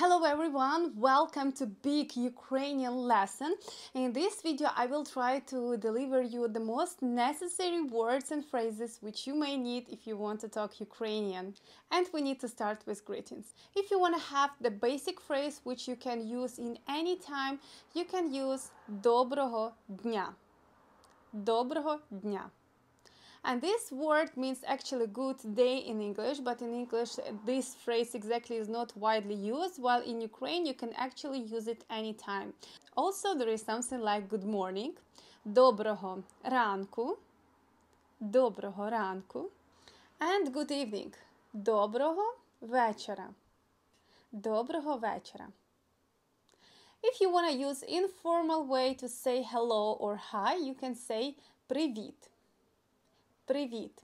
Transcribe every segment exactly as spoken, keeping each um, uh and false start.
Hello everyone, welcome to Big Ukrainian Lesson. In this video I will try to deliver you the most necessary words and phrases which you may need if you want to talk Ukrainian. And we need to start with greetings. If you want to have the basic phrase which you can use in any time, you can use Доброго дня. Доброго дня. And this word means actually good day in English, but in English this phrase exactly is not widely used, while in Ukraine you can actually use it anytime. Also, there is something like good morning, Доброго ранку, Доброго ранку, and good evening, Доброго вечора, Доброго вечора. If you want to use informal way to say hello or hi, you can say Привіт. Привіт.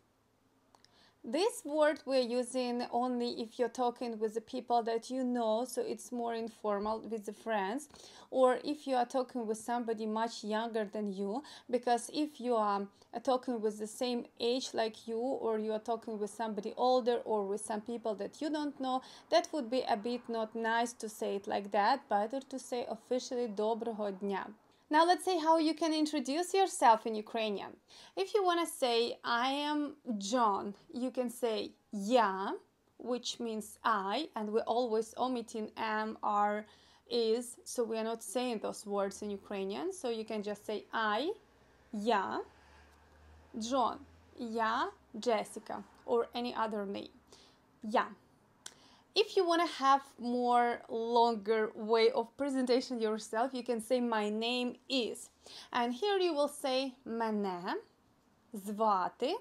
This word we're using only if you're talking with the people that you know, so it's more informal with the friends, or if you are talking with somebody much younger than you, because if you are talking with the same age like you, or you are talking with somebody older or with some people that you don't know, that would be a bit not nice to say it like that, better to say officially Доброго дня. Now let's see how you can introduce yourself in Ukrainian. If you want to say, I am John, you can say Я, which means I, and we're always omitting am, are, is, so we are not saying those words in Ukrainian, so you can just say I, Я, John, Я, Jessica, or any other name, Я. If you want to have more longer way of presentation yourself, you can say my name is. And here you will say мене звати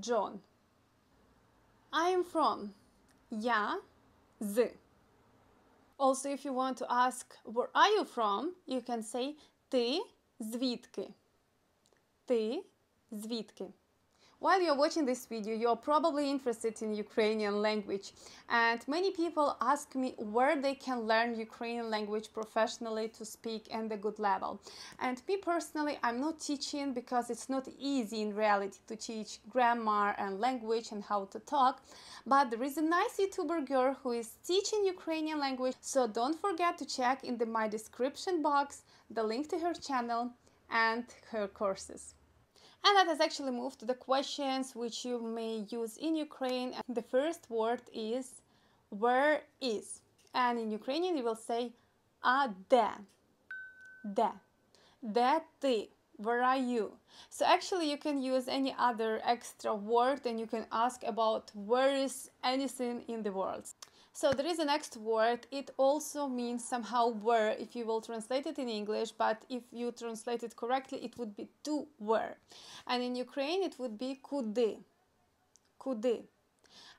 John. I am from. Я з. Also, if you want to ask where are you from, you can say ти звідки. Ти звідки. While you're watching this video, you're probably interested in Ukrainian language, and many people ask me where they can learn Ukrainian language professionally to speak at a good level. And me personally, I'm not teaching because it's not easy in reality to teach grammar and language and how to talk, but there is a nice YouTuber girl who is teaching Ukrainian language, so don't forget to check in the, my description box the link to her channel and her courses. And let us actually move to the questions which you may use in Ukraine. The first word is where is. And in Ukrainian you will say а де. Де. Де ти? Where are you? So actually you can use any other extra word and you can ask about where is anything in the world. So there is a next word, it also means somehow where if you will translate it in English, but if you translate it correctly, it would be to where. And in Ukraine, it would be kudy. Kudy.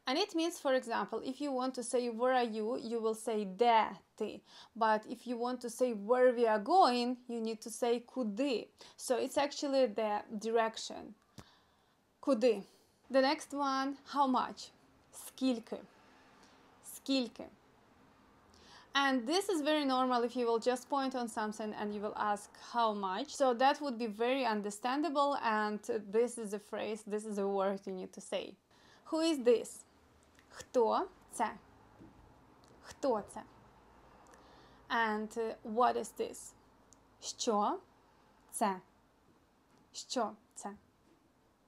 And it means, for example, if you want to say where are you, you will say де ти. But if you want to say where we are going, you need to say kudy. So it's actually the direction. Kudy. The next one, how much? Скільки. Скільки. And this is very normal if you will just point on something and you will ask how much. So that would be very understandable, and this is a phrase, this is a word you need to say. Who is this? Хто це? Хто це? And uh, what is this? Що це? Що це?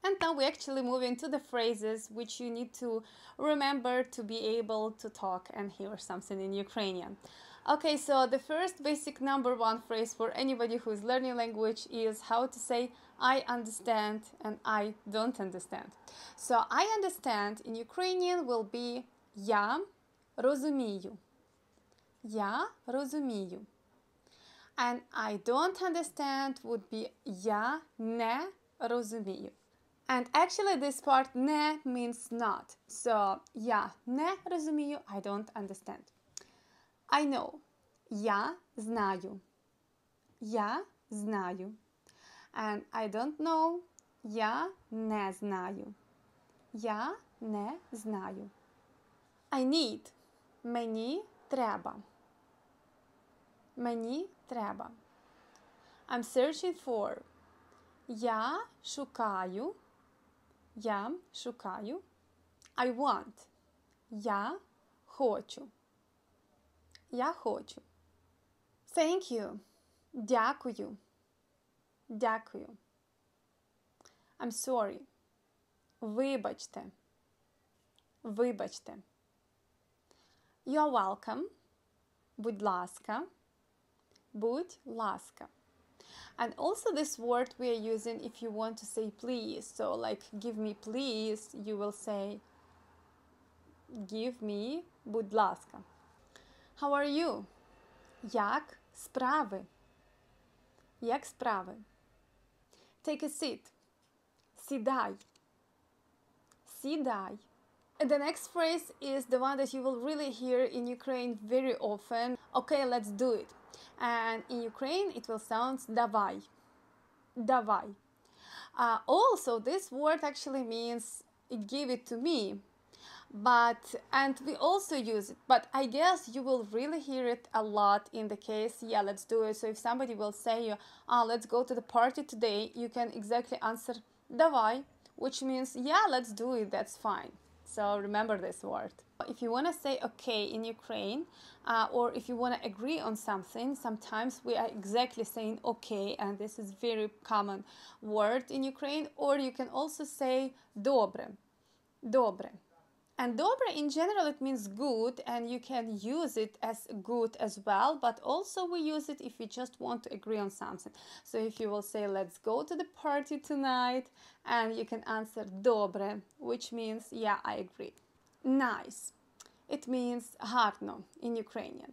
And now we actually move into the phrases which you need to remember to be able to talk and hear something in Ukrainian. Okay, so the first basic number one phrase for anybody who is learning language is how to say I understand and I don't understand. So I understand in Ukrainian will be Я розумію. Я розумію. And I don't understand would be Я не розумію. And actually this part ne means not. So я не розумію, I don't understand. I know. Я знаю. Я знаю. And I don't know. Я не знаю. Я не знаю. I need. Мені треба. Мені треба. I'm searching for. Я шукаю. Я шукаю. I want. Я хочу. Я хочу. Thank you. Дякую. Дякую. I'm sorry. Вибачте. Вибачте. You're welcome. Будь ласка. Будь ласка. And also this word we are using if you want to say please. So like give me please, you will say give me, будь ласка. How are you? Як справи? Як справи? Take a seat. Сідай. Сідай. And the next phrase is the one that you will really hear in Ukraine very often. Okay, let's do it. And in Ukraine, it will sound давай. Давай. Uh, also, this word actually means give it to me. But, and we also use it, but I guess you will really hear it a lot in the case, yeah, let's do it. So if somebody will say, ah, let's go to the party today, you can exactly answer давай, which means, yeah, let's do it, that's fine. So remember this word. If you want to say okay in Ukraine, uh, or if you want to agree on something, sometimes we are exactly saying okay, and this is very common word in Ukraine, or you can also say добре, добре. And добре in general, it means good, and you can use it as good as well, but also we use it if we just want to agree on something. So if you will say, let's go to the party tonight, and you can answer добре, which means, yeah, I agree. Nice. It means гарно in Ukrainian.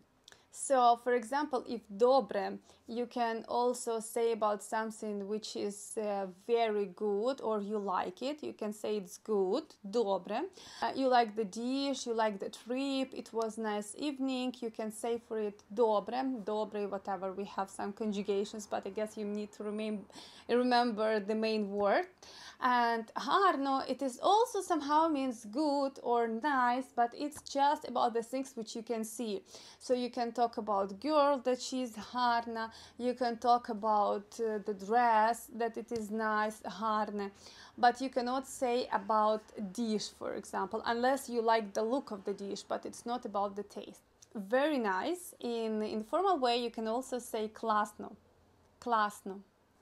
So, for example, if добре, you can also say about something which is uh, very good or you like it. You can say it's good, добре. Uh, you like the dish, you like the trip, it was nice evening. You can say for it добре, добре, whatever. We have some conjugations, but I guess you need to remem- remember the main word. And гарно, it is also somehow means good or nice, but it's just about the things which you can see. So you can talk Talk about girl that she's гарна. You can talk about uh, the dress that it is nice, гарне. But you cannot say about dish, for example, unless you like the look of the dish, but it's not about the taste. Very nice. In informal way, you can also say класно, класно.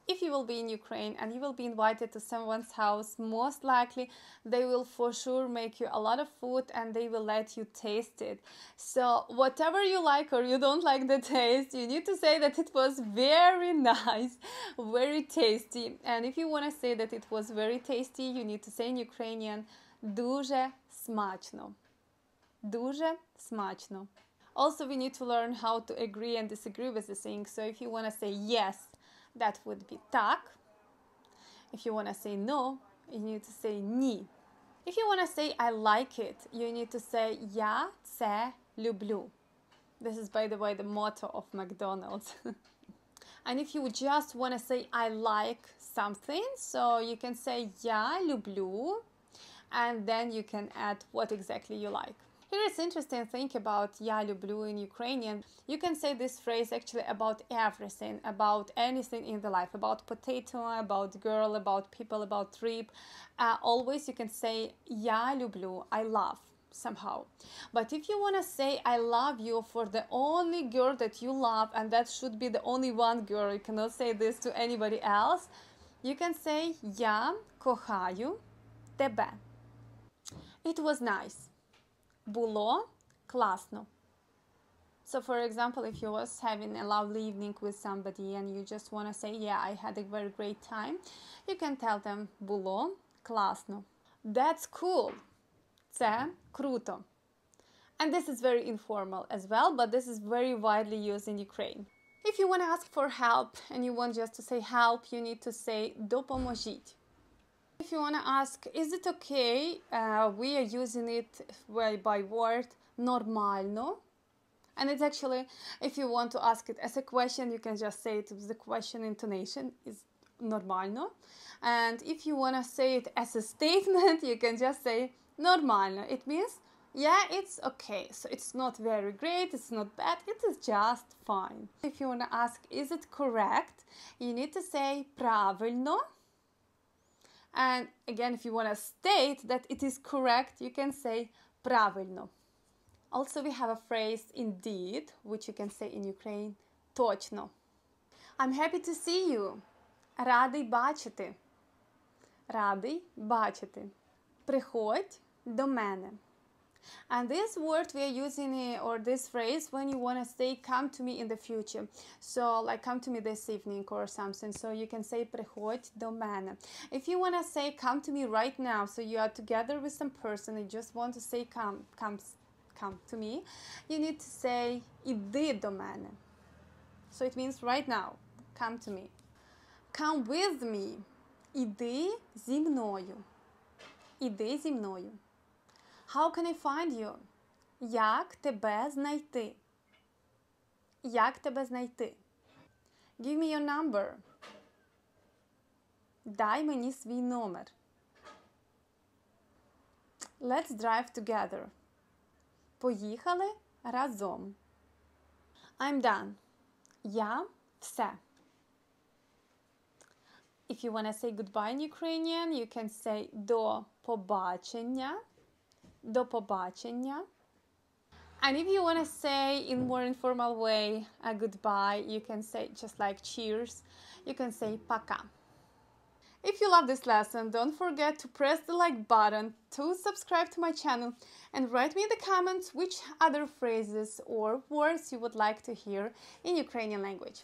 If you will be in Ukraine and you will be invited to someone's house, most likely they will for sure make you a lot of food and they will let you taste it. So whatever you like or you don't like the taste, you need to say that it was very nice, very tasty. And if you want to say that it was very tasty, you need to say in Ukrainian дуже смачно. Дуже смачно. Also, we need to learn how to agree and disagree with the thing. So if you want to say yes, that would be так. If you want to say no, you need to say ні. If you want to say I like it, you need to say я це люблю. This is, by the way, the motto of McDonald's. And if you just want to say I like something, so you can say я люблю, and then you can add what exactly you like. Here is interesting thing about я люблю in Ukrainian. You can say this phrase actually about everything, about anything in the life, about potato, about girl, about people, about trip. Uh, always you can say я люблю, I love somehow. But if you want to say I love you for the only girl that you love, and that should be the only one girl, you cannot say this to anybody else, you can say я кохаю тебе. It was nice. Було класно. So, for example, if you was having a lovely evening with somebody and you just want to say, yeah, I had a very great time, you can tell them було класно. That's cool. Це круто. And this is very informal as well, but this is very widely used in Ukraine. If you want to ask for help and you want just to say help, you need to say допоможіть. If you want to ask, is it okay, uh, we are using it by, by word нормально. And it's actually, if you want to ask it as a question, you can just say it with the question intonation, is нормально. And if you want to say it as a statement, you can just say нормально. It means, yeah, it's okay. So it's not very great, it's not bad, it is just fine. If you want to ask, is it correct, you need to say правильно. And again, if you want to state that it is correct, you can say правильно. Also, we have a phrase indeed, which you can say in Ukraine, точно. I'm happy to see you. Радий бачити. Радий бачити. Приходь до мене. And this word we are using, or this phrase, when you want to say come to me in the future. So, like, come to me this evening or something. So, you can say приходь до мене. If you want to say come to me right now, so you are together with some person and just want to say come, come, come to me, you need to say іди до мене. So, it means right now, come to me. Come with me. Іди зі мною. Іди зі мною. How can I find you? Як тебе знайти? Як тебе знайти? Give me your number. Дай мені свій номер. Let's drive together. Поїхали разом. I'm done. Я все. If you want to say goodbye in Ukrainian, you can say до побачення. До побачення. And if you want to say in more informal way a goodbye, you can say just like cheers, you can say пока. If you love this lesson, don't forget to press the like button, to subscribe to my channel, and write me in the comments which other phrases or words you would like to hear in Ukrainian language.